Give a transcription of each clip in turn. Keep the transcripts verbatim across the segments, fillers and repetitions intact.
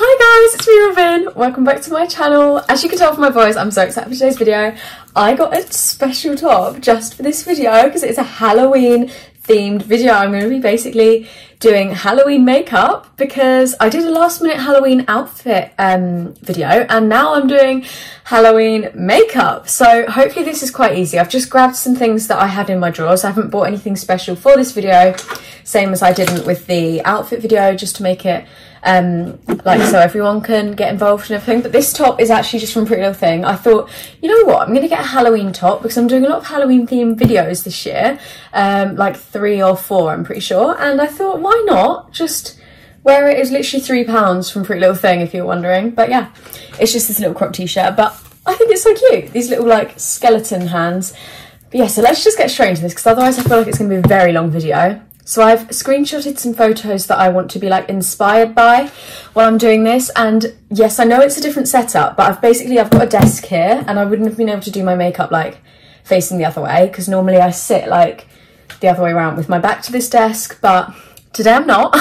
Hi guys, it's me Robin, welcome back to my channel. As you can tell from my voice, I'm so excited for today's video. I got a special top just for this video because it's a Halloween themed video. I'm going to be basically doing Halloween makeup because I did a last minute Halloween outfit um, video and now I'm doing Halloween makeup. So hopefully this is quite easy. I've just grabbed some things that I had in my drawers. I haven't bought anything special for this video, same as I didn't with the outfit video, just to make it um like so everyone can get involved and everything. But this top is actually just from Pretty Little Thing. I thought, you know what, I'm gonna get a Halloween top because I'm doing a lot of Halloween themed videos this year, um like three or four I'm pretty sure, and I thought, why not just wear it? It's literally three pounds from Pretty Little Thing if you're wondering. But yeah, it's just this little crop t-shirt, but I think it's so cute, these little like skeleton hands. But yeah, so let's just get straight into this because otherwise I feel like it's gonna be a very long video. So I've screenshotted some photos that I want to be like inspired by while I'm doing this. And yes, I know it's a different setup, but I've basically, I've got a desk here and I wouldn't have been able to do my makeup like facing the other way because normally I sit like the other way around with my back to this desk, but today I'm not.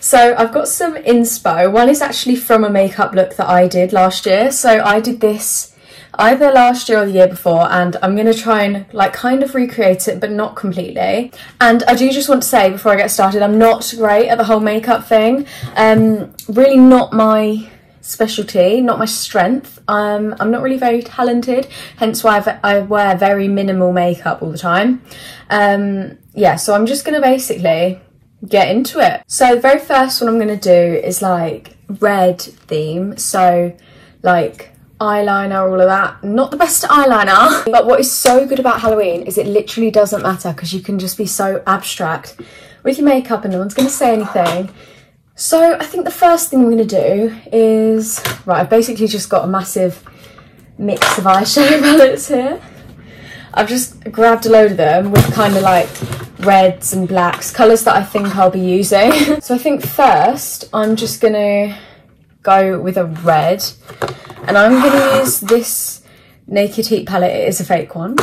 So I've got some inspo. One is actually from a makeup look that I did last year. So I did this either last year or the year before, and I'm gonna try and like kind of recreate it but not completely. And I do just want to say before I get started, I'm not great at the whole makeup thing, um really not my specialty, not my strength. um I'm not really very talented, hence why I've, I wear very minimal makeup all the time. Um yeah, so I'm just gonna basically get into it. So the very first one I'm gonna do is like red theme, so like eyeliner, all of that. Not the best eyeliner, but what is so good about Halloween is it literally doesn't matter because you can just be so abstract with your makeup and no one's going to say anything. So I think the first thing I'm going to do is, right, I've basically just got a massive mix of eyeshadow palettes here. I've just grabbed a load of them with kind of like reds and blacks, colours that I think I'll be using. So I think first I'm just going to go with a red. And I'm going to use this Naked Heat palette. It is a fake one,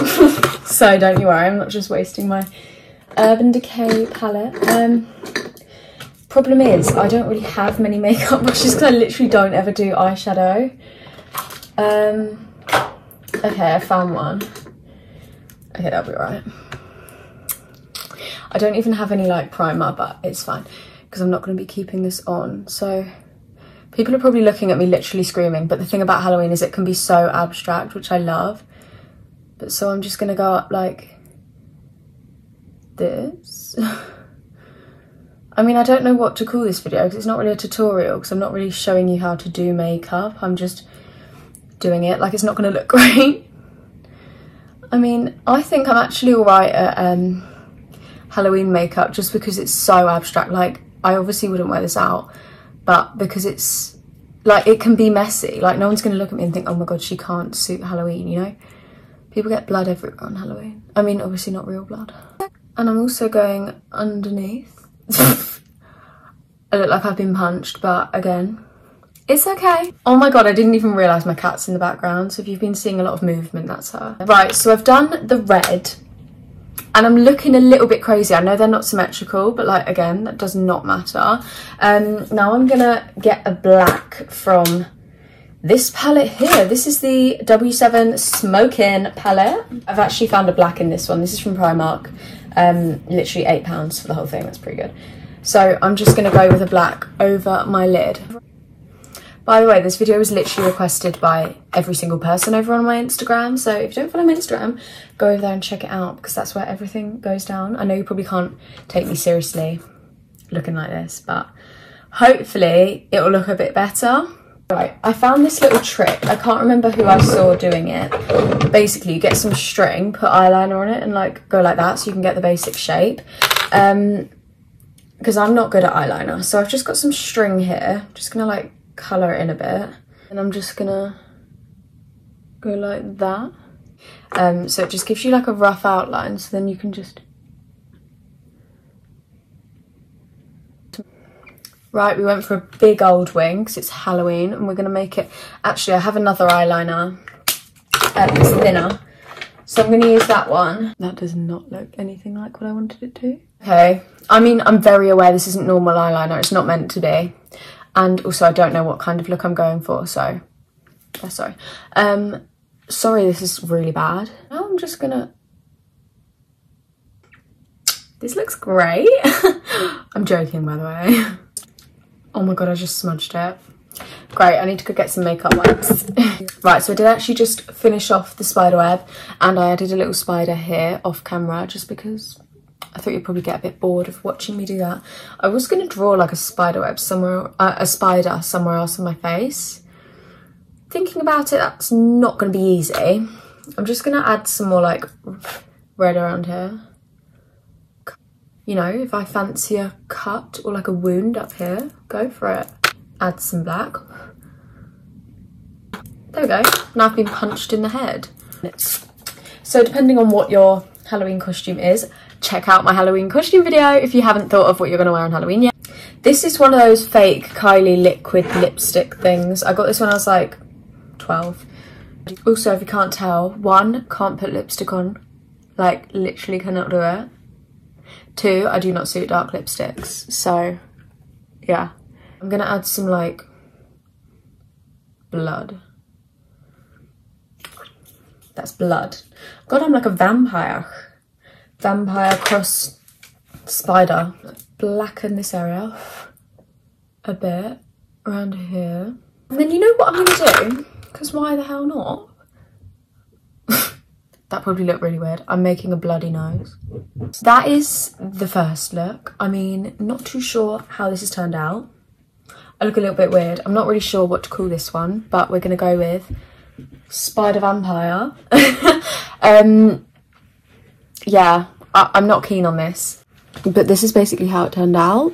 so don't you worry, I'm not just wasting my Urban Decay palette. Um, problem is, I don't really have many makeup brushes because I literally don't ever do eyeshadow. Um, okay, I found one. Okay, that'll be alright. I don't even have any like primer, but it's fine because I'm not going to be keeping this on, so... People are probably looking at me literally screaming, but the thing about Halloween is it can be so abstract, which I love. But so I'm just gonna go up like this. I mean, I don't know what to call this video because it's not really a tutorial because I'm not really showing you how to do makeup. I'm just doing it. Like, it's not gonna look great. I mean, I think I'm actually all right at um, Halloween makeup just because it's so abstract. Like, I obviously wouldn't wear this out, but because it's like, it can be messy, like no one's going to look at me and think, oh my god, she can't suit Halloween, you know. People get blood everywhere on Halloween. I mean, obviously not real blood. And I'm also going underneath. I look like I've been punched, but again, it's okay. Oh my god, I didn't even realise my cat's in the background, so if you've been seeing a lot of movement, that's her. Right, so I've done the red and I'm looking a little bit crazy. I know they're not symmetrical, but like, again, that does not matter. Um, now I'm gonna get a black from this palette here. This is the W seven Smokin' palette. I've actually found a black in this one. This is from Primark, um, literally eight pounds for the whole thing. That's pretty good. So I'm just gonna go with a black over my lid. By the way, this video was literally requested by every single person over on my Instagram. So if you don't follow my Instagram, go over there and check it out because that's where everything goes down. I know you probably can't take me seriously looking like this, but hopefully it will look a bit better. Right, I found this little trick. I can't remember who I saw doing it. Basically, you get some string, put eyeliner on it and like go like that so you can get the basic shape. Um, because I'm not good at eyeliner. So I've just got some string here. I'm just gonna like colour it in a bit and I'm just gonna go like that, um so it just gives you like a rough outline, so then you can just... Right, we went for a big old wing because it's Halloween and we're gonna make it... Actually, I have another eyeliner, um, it's thinner, so I'm gonna use that one. That does not look anything like what I wanted it to. Okay, I mean, I'm very aware this isn't normal eyeliner, it's not meant to be. and also I don't know what kind of look I'm going for, so yeah, sorry. Um, sorry, this is really bad. Now I'm just gonna... This looks great. I'm joking, by the way. Oh my god, I just smudged it. Great, I need to go get some makeup wipes. Right, so I did actually just finish off the spider web, and I added a little spider here off camera just because I thought you'd probably get a bit bored of watching me do that. I was going to draw like a spider web somewhere, uh, a spider somewhere else on my face. Thinking about it, that's not going to be easy. I'm just going to add some more like red around here. You know, if I fancy a cut or like a wound up here, go for it. Add some black. There we go. Now I've been punched in the head. So depending on what your Halloween costume is, check out my Halloween costume video if you haven't thought of what you're going to wear on Halloween yet. This is one of those fake Kylie liquid lipstick things. I got this when I was like twelve. Also, if you can't tell, one, can't put lipstick on. Like, literally cannot do it. Two, I do not suit dark lipsticks. So, yeah. I'm gonna add some like blood. That's blood. God, I'm like a vampire. Vampire cross spider. Blacken this area a bit around here. And then you know what I'm gonna do? Because why the hell not? That probably looked really weird. I'm making a bloody nose. That is the first look. I mean, not too sure how this has turned out. I look a little bit weird. I'm not really sure what to call this one, but we're going to go with Spider Vampire. um, yeah, I I'm not keen on this. But this is basically how it turned out.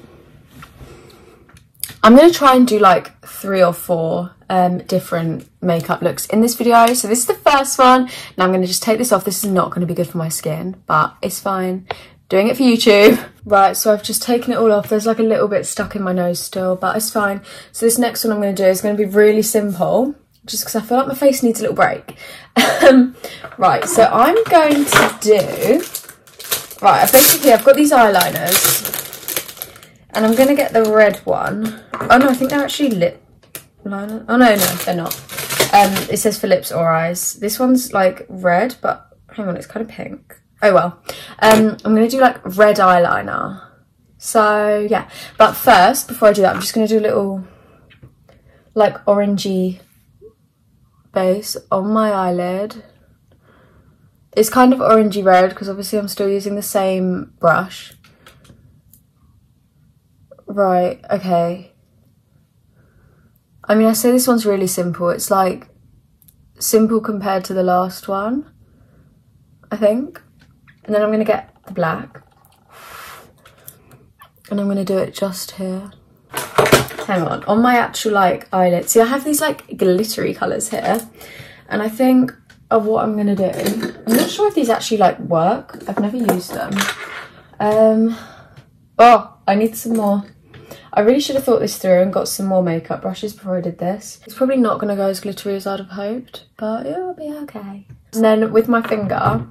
I'm going to try and do like three or four um, different makeup looks in this video. So this is the first one. Now I'm going to just take this off. This is not going to be good for my skin, but it's fine. Doing it for YouTube. Right, so I've just taken it all off. There's like a little bit stuck in my nose still, but it's fine. So this next one I'm going to do is going to be really simple, just because I feel like my face needs a little break. Um, right, so I'm going to do... Right, I've basically, I've got these eyeliners, and I'm going to get the red one. Oh no, I think they're actually lip liner. Oh no, no, they're not. Um, it says for lips or eyes. This one's like red, but hang on, it's kind of pink. Oh well, um, I'm going to do like red eyeliner. So yeah, but first, before I do that, I'm just going to do a little like orangey base on my eyelid. It's kind of orangey red because obviously I'm still using the same brush. Right, okay. I mean, I say this one's really simple. It's like simple compared to the last one, I think. And then I'm going to get the black. And I'm going to do it just here. Hang on. On my actual, like, eyelid. See, I have these, like, glittery colours here. And I think of what I'm going to do. I'm not sure if these actually, like, work. I've never used them. Um, oh, I need some more. I really should have thought this through and got some more makeup brushes before I did this. It's probably not going to go as glittery as I'd have hoped. But it'll be okay. And then with my finger...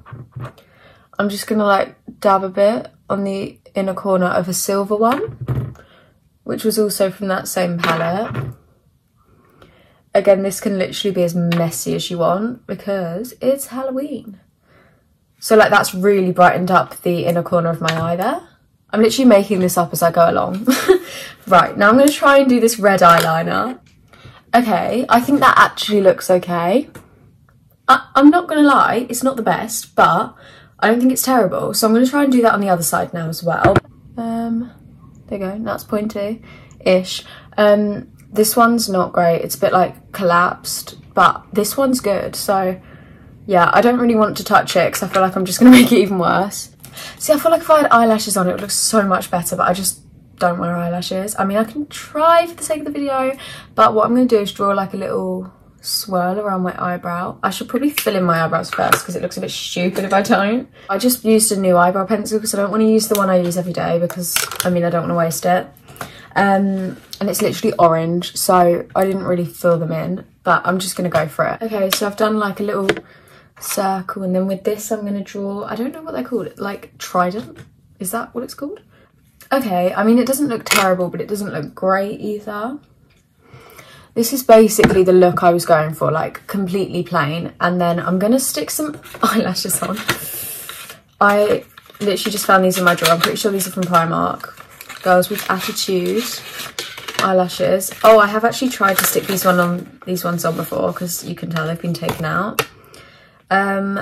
I'm just going to like dab a bit on the inner corner of a silver one, which was also from that same palette. Again, this can literally be as messy as you want because it's Halloween. So like that's really brightened up the inner corner of my eye there. I'm literally making this up as I go along. Right, now I'm going to try and do this red eyeliner. Okay, I think that actually looks okay. I I'm not going to lie, it's not the best, but... I don't think it's terrible, so I'm going to try and do that on the other side now as well. Um, there you go, that's pointy-ish. Um, this one's not great, it's a bit like collapsed, but this one's good, so yeah, I don't really want to touch it because I feel like I'm just going to make it even worse. See, I feel like if I had eyelashes on it would look so much better, but I just don't wear eyelashes. I mean, I can try for the sake of the video, but what I'm going to do is draw like a little... swirl around my eyebrow. I should probably fill in my eyebrows first because it looks a bit stupid if I don't. I just used a new eyebrow pencil because I don't want to use the one I use every day because, I mean, I don't want to waste it. Um, and it's literally orange, so I didn't really fill them in, but I'm just going to go for it. Okay, so I've done like a little circle, and then with this I'm going to draw, I don't know what they're called, like trident? Is that what it's called? Okay, I mean, it doesn't look terrible, but it doesn't look great either. This is basically the look I was going for, like completely plain. And then I'm going to stick some eyelashes on. I literally just found these in my drawer. I'm pretty sure these are from Primark. Girls with Attitude eyelashes. Oh, I have actually tried to stick these one on these ones on before because you can tell they've been taken out. Um,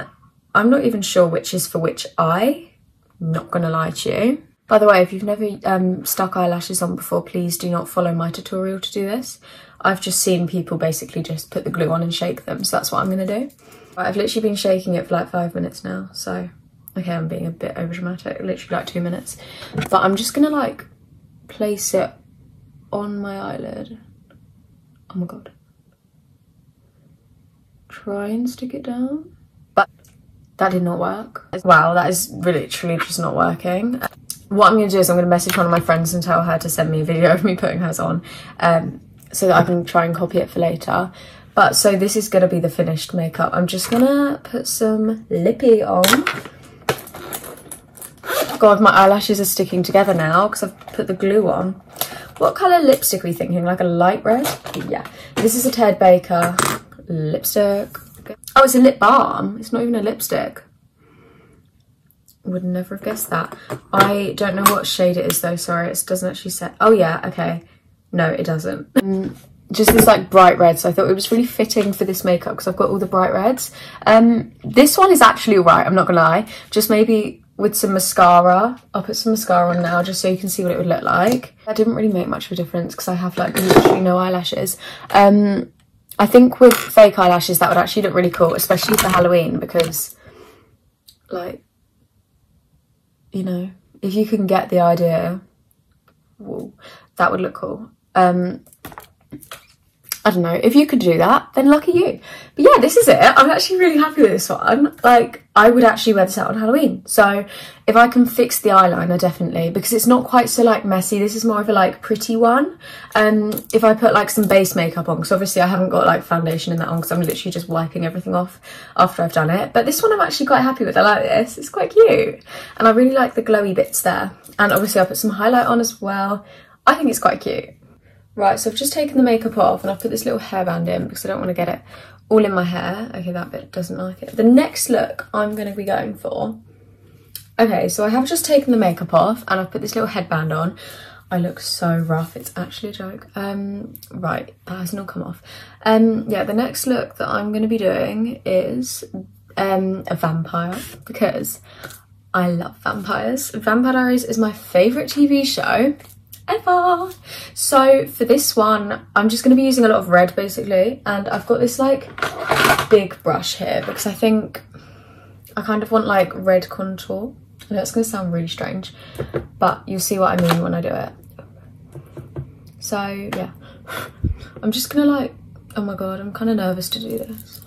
I'm not even sure which is for which eye. Not going to lie to you. By the way, if you've never um, stuck eyelashes on before, please do not follow my tutorial to do this. I've just seen people basically just put the glue on and shake them, so that's what I'm going to do. Right, I've literally been shaking it for like five minutes now, so... Okay, I'm being a bit overdramatic, literally like two minutes. But I'm just going to like place it on my eyelid. Oh my god. Try and stick it down. But that did not work. Wow, that is literally just not working. What I'm going to do is I'm going to message one of my friends and tell her to send me a video of me putting hers on, um, so that I can try and copy it for later. But so this is going to be the finished makeup. I'm just going to put some lippy on. God, my eyelashes are sticking together now because I've put the glue on. What colour lipstick are we thinking? Like a light red? Yeah. This is a Ted Baker lipstick. Oh, it's a lip balm. It's not even a lipstick. Would never have guessed that. I don't know what shade it is though, sorry, it doesn't actually say. Oh yeah, okay, no it doesn't. Um, just this like bright red, so I thought it was really fitting for this makeup because I've got all the bright reds. Um, this one is actually alright, I'm not gonna lie, just maybe with some mascara. I'll put some mascara on now just so you can see what it would look like. That didn't really make much of a difference because I have like literally no eyelashes. Um, I think with fake eyelashes that would actually look really cool, especially for Halloween, because like, you know, if you can get the idea, whoa, that would look cool. Um, I don't know. If you could do that, then lucky you. But yeah, this is it. I'm actually really happy with this one. Like, I would actually wear this out on Halloween. So if I can fix the eyeliner, definitely, because it's not quite so like messy. This is more of a like pretty one. Um, if I put like some base makeup on, because obviously I haven't got like foundation in that on because I'm literally just wiping everything off after I've done it. But this one I'm actually quite happy with. I like this. It's quite cute. And I really like the glowy bits there. And obviously I put some highlight on as well. I think it's quite cute. Right, so I've just taken the makeup off and I've put this little hairband in because I don't want to get it all in my hair. Okay, that bit doesn't like it. The next look I'm going to be going for... Okay, so I have just taken the makeup off and I've put this little headband on. I look so rough. It's actually a joke. Um, right, that hasn't all come off. Um, yeah, the next look that I'm going to be doing is um, a vampire because I love vampires. Vampire Diaries is my favourite T V show ever. So for this one I'm just going to be using a lot of red basically, and I've got this like big brush here because I think I kind of want like red contour. I know it's going to sound really strange, but you'll see what I mean when I do it. So yeah, I'm just gonna like, oh my god, I'm kind of nervous to do this.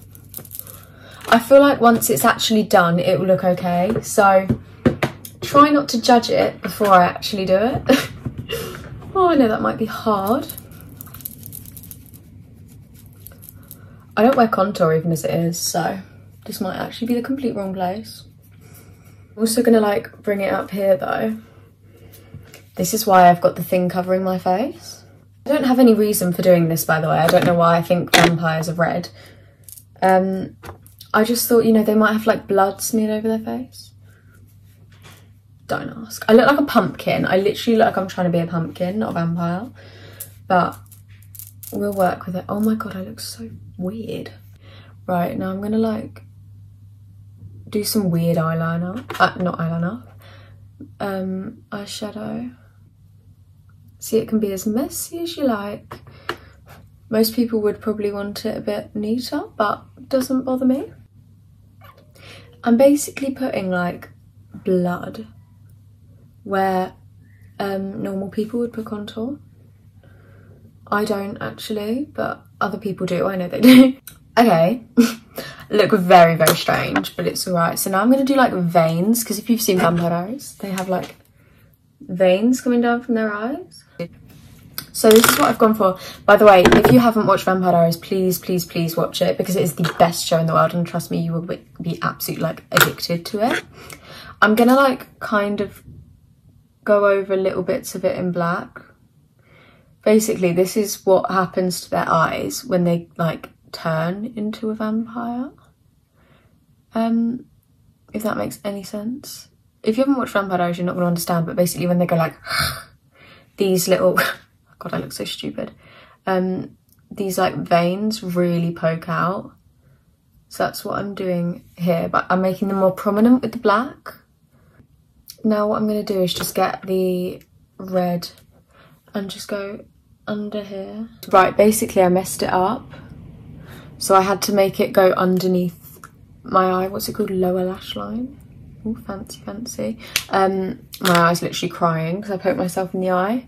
I feel like once it's actually done it will look okay, so try not to judge it before I actually do it. Oh, I know that might be hard. I don't wear contour even as it is, so this might actually be the complete wrong place. I'm also gonna like bring it up here though. This is why I've got the thing covering my face. I don't have any reason for doing this, by the way. I don't know why I think vampires are red. Um, I just thought, you know, they might have like blood smeared over their face. Don't ask. I look like a pumpkin. I literally look like I'm trying to be a pumpkin, not a vampire. But we'll work with it. Oh my god, I look so weird. Right, now I'm going to like do some weird eyeliner. Uh, not eyeliner. Um, eyeshadow. See, it can be as messy as you like. Most people would probably want it a bit neater, but it doesn't bother me. I'm basically putting like blood where um, normal people would put contour. I don't actually, but other people do. I know they do. Okay, look very, very strange, but it's all right. So now I'm going to do like veins, because if you've seen Vampire Diaries, they have like veins coming down from their eyes. So this is what I've gone for. By the way, if you haven't watched Vampire Diaries, please, please, please watch it, because it is the best show in the world, and trust me, you will be absolutely like addicted to it. I'm gonna like kind of go over little bits of it in black basically this is what happens to their eyes when they like turn into a vampire. Um, if that makes any sense. If you haven't watched Vampire Diaries, you're not gonna understand, but basically when they go like these little God, I look so stupid. Um, these like veins really poke out. So that's what I'm doing here, but I'm making them more prominent with the black. Now what I'm gonna do is just get the red and just go under here. Right, basically I messed it up. So I had to make it go underneath my eye. What's it called? Lower lash line. Ooh, fancy, fancy. Um, my eye's literally crying because I poked myself in the eye.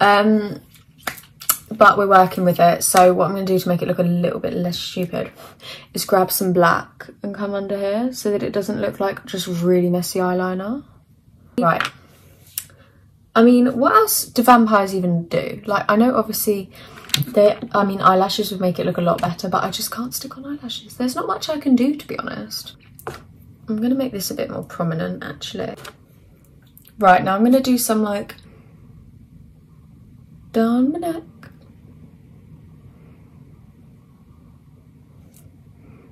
Um, but we're working with it. So what I'm gonna do to make it look a little bit less stupid is grab some black and come under here so that it doesn't look like just really messy eyeliner. Right. I mean, what else do vampires even do? Like, I know obviously they, I mean, eyelashes would make it look a lot better, but I just can't stick on eyelashes. There's not much I can do, to be honest. I'm gonna make this a bit more prominent, actually. Right, now I'm gonna do some, like, down my neck.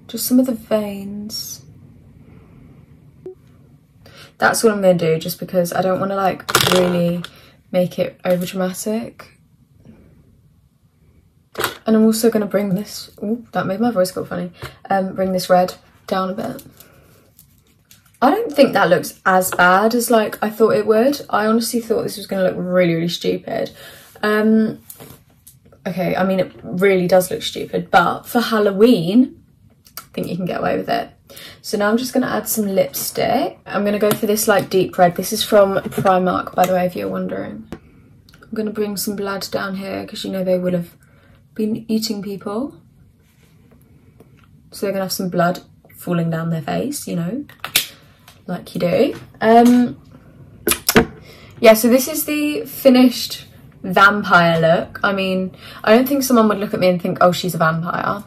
Just some of the veins. That's what I'm gonna do, just because I don't wanna like really make it over dramatic. And I'm also gonna bring this, ooh, that made my voice go funny. Um, bring this red down a bit. I don't think that looks as bad as like I thought it would. I honestly thought this was gonna look really, really stupid. Um, okay, I mean, it really does look stupid, but for Halloween, I think you can get away with it. So now I'm just going to add some lipstick. I'm going to go for this like deep red. This is from Primark, by the way, if you're wondering. I'm going to bring some blood down here because you know they would have been eating people. So they're going to have some blood falling down their face, you know, like you do. Um, yeah, so this is the finished vampire look. I mean, I don't think someone would look at me and think, oh, she's a vampire.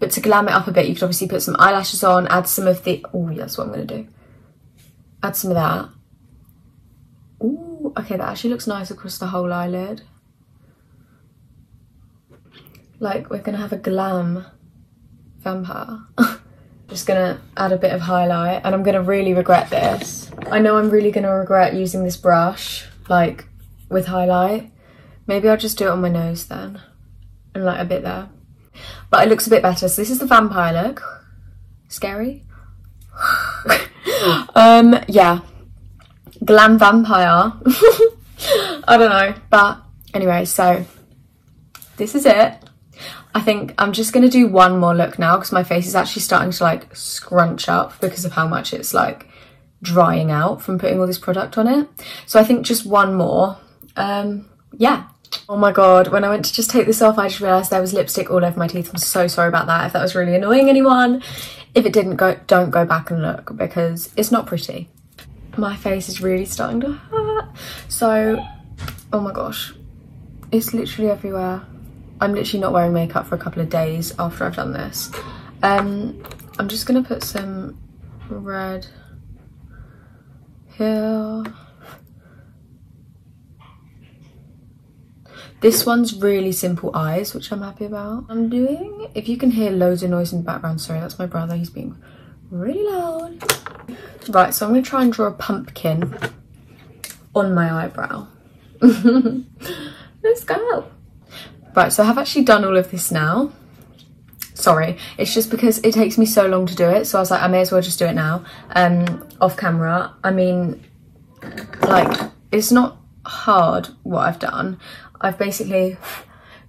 But to glam it up a bit, you could obviously put some eyelashes on, add some of the... Oh, yeah, that's what I'm going to do. Add some of that. Ooh, okay, that actually looks nice across the whole eyelid. Like, we're going to have a glam vampire. Just going to add a bit of highlight, and I'm going to really regret this. I know I'm really going to regret using this brush, like, with highlight. Maybe I'll just do it on my nose then, and, like, a bit there. But it looks a bit better. So this is the vampire look. Scary. um, yeah. Glam vampire. I don't know. But anyway, so this is it. I think I'm just going to do one more look now because my face is actually starting to like scrunch up because of how much it's like drying out from putting all this product on it. So I think just one more. Um, yeah. Oh my god, when I went to just take this off, I just realised there was lipstick all over my teeth. I'm so sorry about that if that was really annoying anyone. If it didn't, go, don't go back and look because it's not pretty. My face is really starting to hurt. So, oh my gosh, it's literally everywhere. I'm literally not wearing makeup for a couple of days after I've done this. Um, I'm just going to put some red here. This one's really simple eyes, which I'm happy about. I'm doing, if you can hear loads of noise in the background, sorry, that's my brother, he's being really loud. Right, so I'm gonna try and draw a pumpkin on my eyebrow. Let's go. Right, so I have actually done all of this now. Sorry, it's just because it takes me so long to do it, so I was like, I may as well just do it now, um, off camera. I mean, like, it's not hard what I've done. I've basically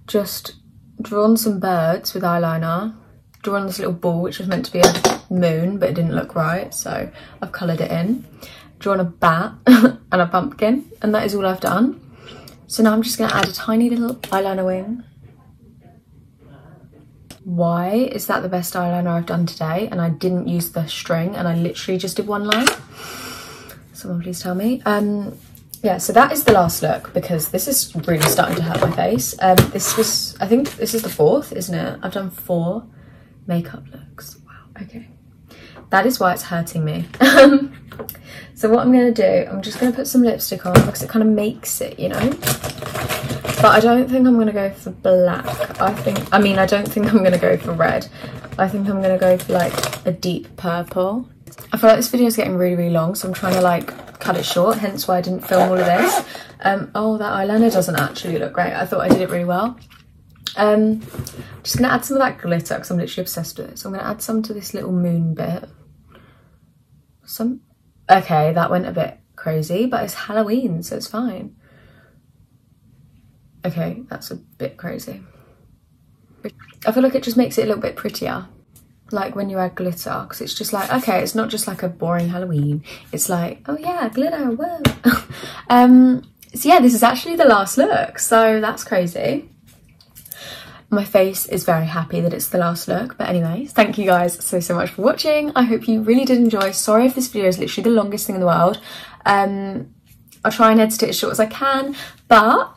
just drawn some birds with eyeliner, drawn this little ball which was meant to be a moon but it didn't look right, so I've coloured it in, drawn a bat and a pumpkin, and that is all I've done. So now I'm just going to add a tiny little eyeliner wing. Why is that the best eyeliner I've done today and I didn't use the string and I literally just did one line? Someone please tell me. Um, Yeah, so that is the last look because this is really starting to hurt my face. Um, this was, I think this is the fourth, isn't it? I've done four makeup looks. Wow, okay. That is why it's hurting me. So what I'm going to do, I'm just going to put some lipstick on because it kind of makes it, you know. but I don't think I'm gonna go for black. I think I mean I don't think I'm gonna go for red. I think I'm gonna go for like a deep purple. I feel like this video is getting really really long, so I'm trying to like cut it short, hence why I didn't film all of this. Um oh, that eyeliner doesn't actually look great. I thought I did it really well. Um I'm just gonna add some of that glitter because I'm literally obsessed with it. So I'm gonna add some to this little moon bit. Some okay, that went a bit crazy, but it's Halloween, so it's fine. Okay, that's a bit crazy. I feel like it just makes it a little bit prettier, like when you add glitter, because it's just like, okay, it's not just like a boring Halloween. It's like, oh yeah, glitter, whoa. um, so yeah, this is actually the last look, so that's crazy. My face is very happy that it's the last look, but anyways, thank you guys so so much for watching. I hope you really did enjoy. Sorry if this video is literally the longest thing in the world. Um, I'll try and edit it as short as I can, but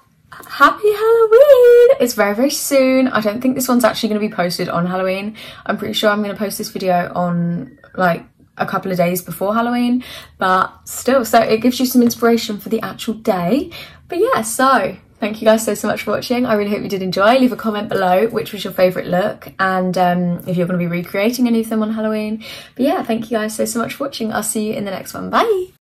happy Halloween! It's very very soon. I don't think this one's actually going to be posted on Halloween. I'm pretty sure I'm going to post this video on like a couple of days before Halloween, but still, so it gives you some inspiration for the actual day. But yeah, so thank you guys so so much for watching. I really hope you did enjoy. Leave a comment below which was your favorite look, and um if you're going to be recreating any of them on Halloween. But yeah, thank you guys so so much for watching. I'll see you in the next one. Bye.